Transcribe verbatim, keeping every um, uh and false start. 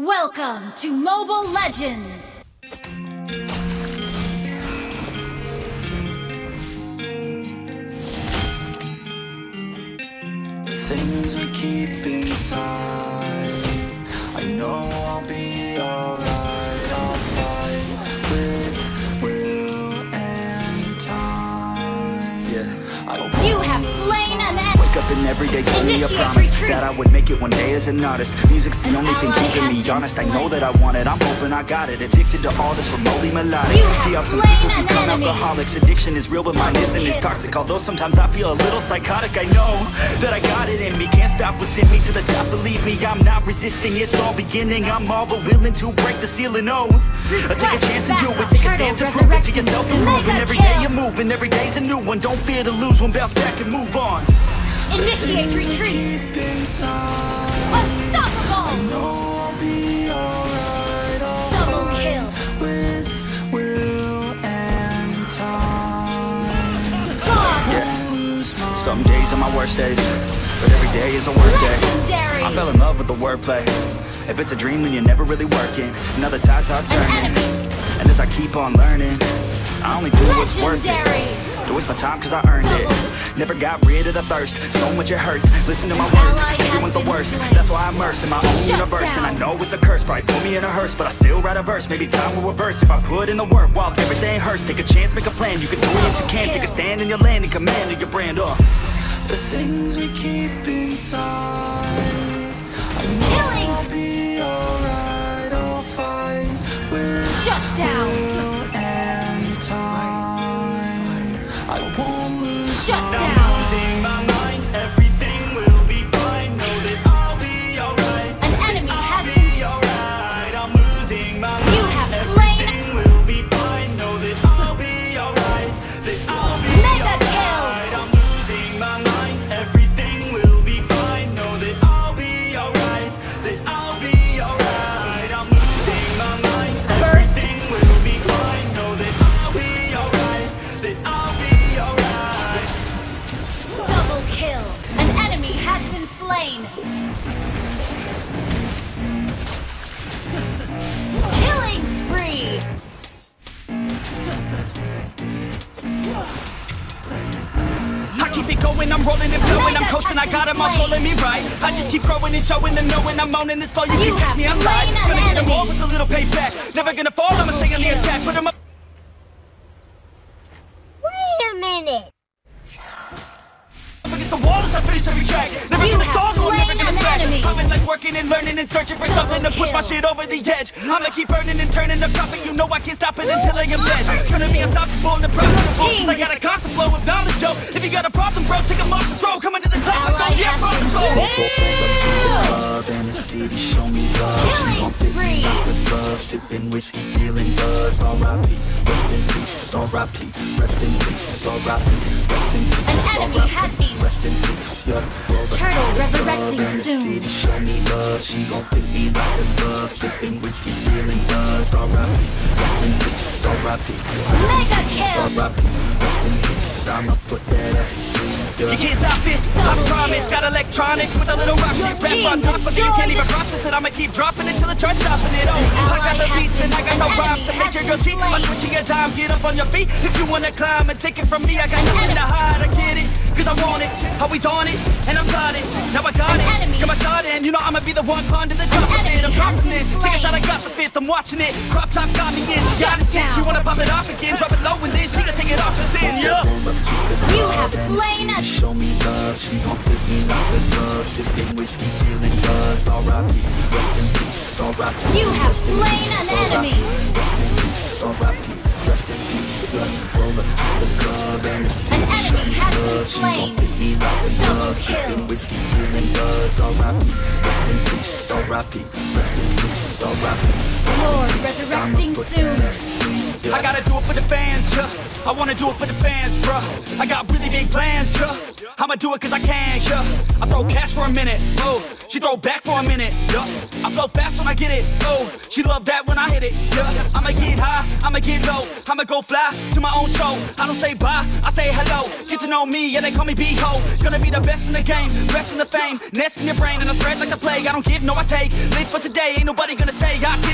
Welcome to Mobile Legends! Things we keep inside, I know I'll be alright. I'll fight with will and time. Yeah, I don't you have slain an enemy! Up in every day gave me a promise retreat. That I would make it one day as an artist. Music's the an only thing keeping me honest. I know that I want it, I'm hoping I got it. Addicted to all this remotely melodic. See how some people become enemy. alcoholics. Addiction is real but mine isn't as toxic. Although sometimes I feel a little psychotic. I know that I got it in me. Can't stop what's in me to the top. Believe me, I'm not resisting. It's all beginning. I'm all but willing to break the ceiling. Oh, I take a chance and do it. Take a stance and prove it to yourself. Improving every day you're moving. Every day's a new one. Don't fear to lose one. Bounce back and move on. Initiate retreat! Unstoppable! Double kill! With will and time. Yeah. Some days are my worst days, but every day is a work day. I fell in love with the wordplay. If it's a dream, then you're never really working. Another tide, tide turning. And as I keep on learning, I only do Legendary. what's worth it. It was my time cause I earned Double. it. Never got rid of the thirst, so much it hurts. Listen to my An words, everyone's the worst. slain. That's why I immerse in my own Shut universe down. And I know it's a curse, probably put me in a hearse. But I still write a verse, maybe time will reverse. If I put in the work while everything hurts, take a chance, make a plan, you can do Double it as you can kill. Take a stand in your land and command of your brand. uh. The things we keep inside, I know Killings. I'll be alright. I'll fight with Shut down! I won't lose. Shut down. I'm losing my mind. Everything will be fine. Know that I'll be alright. An enemy I'll has been alright. I'm losing my mind. You have Everything slain. will be fine. Know that I'll be alright. That I'll be Mega alright. kill. I'm losing my mind. Everything will be fine. Know that I'll be alright. That I'll be alright. I'm losing my mind. Burst. Everything will be fine. Know that I'll be alright. That I'll be Kill. An enemy has been slain. Killing spree. I keep it going, I'm rolling and flowing, I'm coasting, I got them all trolling me right. I just keep growing and showing and knowing I'm owning this flow. You, you can catch me, I'm live. Gonna hit them all with a little payback. Never gonna fall, I'ma stay on the attack. Put them up. Wait a minute. Against the wall as I finish every track. Never you gonna stall, so I'm never gonna slack. Coming like working and learning and searching for Double something to kill. push my shit over the edge. I'ma keep burning and turning the profit. You know I can't stop it Ooh, until I am dead. Gonna be unstoppable in the process. Cause I got a constant flow of knowledge, yo. If you got a problem, bro, take them off the throw. Coming to the top, go, yeah, promise, go. Welcome to the club and the city, show me love. She wants to be with love, sipping whiskey, feeling buzz. R I P, rest in peace. R I P, rest in peace. R I P, rest in peace. An enemy has been. Rest in peace, yeah. Turtle resurrecting soon. Show me love, she gon' fit me right in love. Sipping whiskey, feeling buzzed. R I P, rest in peace. R I P, mega kill. R I P, rest in peace. I'ma put that ass to sleep. You can't stop this, I promise. Got electronic with a little rock shit rap on top, but you can't even process it. I'ma keep dropping it till it starts stopping it. Oh, I got the beats and I got no rhymes to make your girl cheat. I'm switching your time, get up on your feet. If you wanna climb and take it from me, I got nothing to hide. I get it, cause I want it. Always on it, and I'm got it. Now I got An it. Got my shot in. You know I'ma be the one climbing to the top of it. I'm dropping this. Take a shot, I got the fifth. I'm watching it. Crop top got me in. She got it. She wanna pop it off again. Drop it low and then she gonna take it off and sin. Yeah. You have slain us. Show me love. She gon' flip me like a love. Sipping whiskey, feeling buzzed. R I P. Rest in peace. R I P. You have slain an enemy. Rest in peace. R I P. Rest in peace. Roll up to the club and the city. An enemy has been slain. Double kill. Whiskey, feeling buzzed. R I P. Rest in peace. R I P. Rest in peace. R I P. Lord, resurrecting soon. I gotta do it for the fans, yeah. I wanna do it for the fans, bro. I got really big plans, yeah. I'ma do it cause I can, yeah. I throw cash for a minute, oh. She throw back for a minute, yeah. I flow fast when I get it, oh. She love that when I hit it, yeah. I'ma get high, I'ma get low. I'ma go fly to my own show. I don't say bye, I say hello. Get to know me, yeah, they call me B-Ho. Gonna be the best in the game, rest in the fame, nest in your brain, and I spread like the plague. way. I don't give, no I take. Live for today, ain't nobody gonna say I didn't.